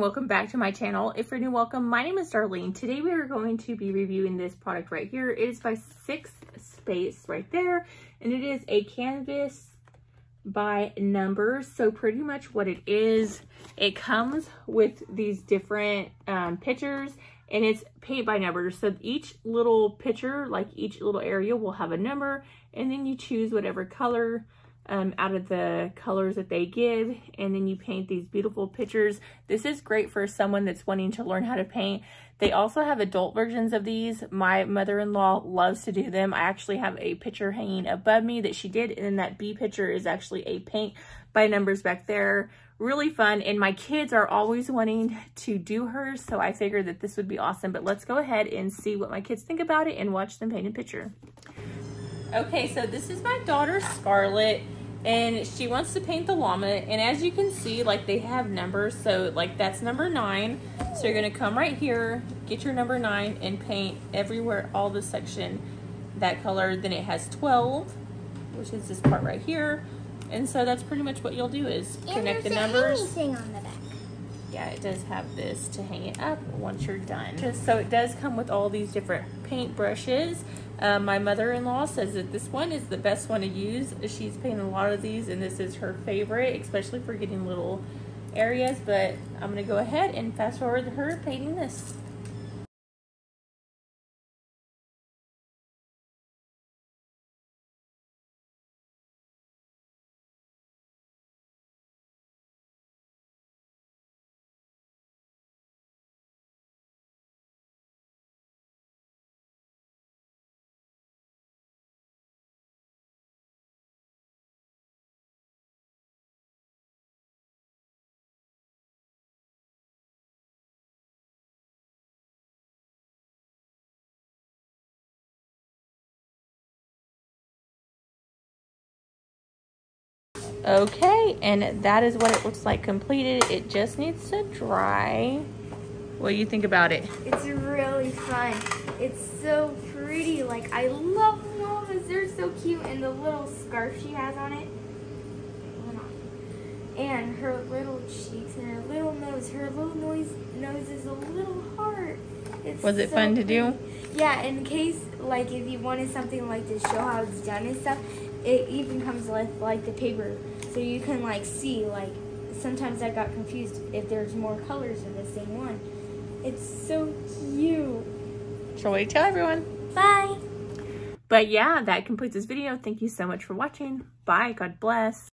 and welcome back to my channel. If you're new, welcome. My name is Darlene. Today we are going to be reviewing this product right here. It is by Sixth Space right there, and it is a canvas by numbers. So pretty much what it is, it comes with these different pictures, and it's paint by numbers. So each little picture, like each little area, will have a number, and then you choose whatever color out of the colors that they give, and then you paint these beautiful pictures. This is great for someone that's wanting to learn how to paint. They also have adult versions of these. My mother-in-law loves to do them. I actually have a picture hanging above me that she did, and then that B picture is actually a paint by numbers back there. Really fun, and my kids are always wanting to do hers, so I figured that this would be awesome. But let's go ahead and see what my kids think about it and watch them paint a picture. Okay, so this is my daughter Scarlett, and she wants to paint the llama, and as you can see, like, they have numbers, so like that's number 9. So you're gonna come right here, get your number 9, and paint everywhere, all the section that color. Then it has 12, which is this part right here, and so that's pretty much what you'll do is connect the numbers. Anything on the back. Yeah, it does have this to hang it up once you're done. So it does come with all these different paint brushes. My mother-in-law says that this one is the best one to use. She's painted a lot of these, and this is her favorite, especially for getting little areas. But I'm going to go ahead and fast forward to her painting this. Okay, and that is what it looks like completed. It just needs to dry. What do you think about it? It's really fun. It's so pretty. Like, I love llamas. They're so cute. And the little scarf she has on it. And her little cheeks and her little nose. Her little nose is a little heart. Was it fun to do? Yeah, in case, like, if you wanted something like to show how it's done and stuff, it even comes with, like, the paper. So you can, like, see, like, sometimes I got confused if there's more colors in the same one. It's so cute. Shall we tell everyone? Bye. But yeah, that completes this video. Thank you so much for watching. Bye. God bless.